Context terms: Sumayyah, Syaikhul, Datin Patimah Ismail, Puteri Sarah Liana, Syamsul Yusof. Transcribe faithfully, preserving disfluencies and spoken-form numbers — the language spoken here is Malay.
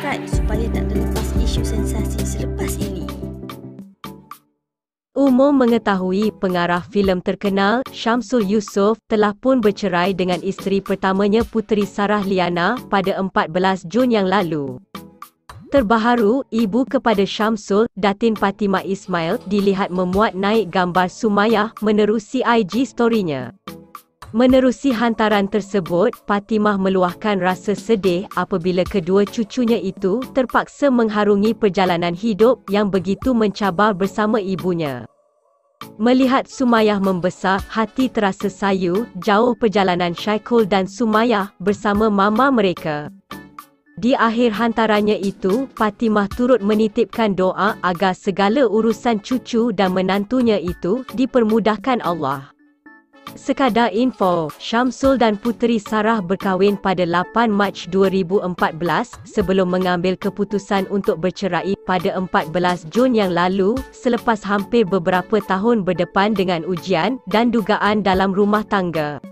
subscribe supaya tak terlepas isu sensasi selepas ini. Umum mengetahui, pengarah filem terkenal Syamsul Yusof telah pun bercerai dengan isteri pertamanya Puteri Sarah Liana pada empat belas Jun yang lalu. Terbaharu, ibu kepada Syamsul, Datin Patimah Ismail, dilihat memuat naik gambar Sumayyah menerusi I G story-nya. Menerusi hantaran tersebut, Patimah meluahkan rasa sedih apabila kedua cucunya itu terpaksa mengharungi perjalanan hidup yang begitu mencabar bersama ibunya. Melihat Sumayyah membesar, hati terasa sayu, jauh perjalanan Syaikhul dan Sumayyah bersama mama mereka. Di akhir hantarannya itu, Patimah turut menitipkan doa agar segala urusan cucu dan menantunya itu dipermudahkan Allah. Sekadar info, Syamsul dan Puteri Sarah berkahwin pada lapan Mac dua ribu empat belas sebelum mengambil keputusan untuk bercerai pada empat belas Jun yang lalu, selepas hampir beberapa tahun berdepan dengan ujian dan dugaan dalam rumah tangga.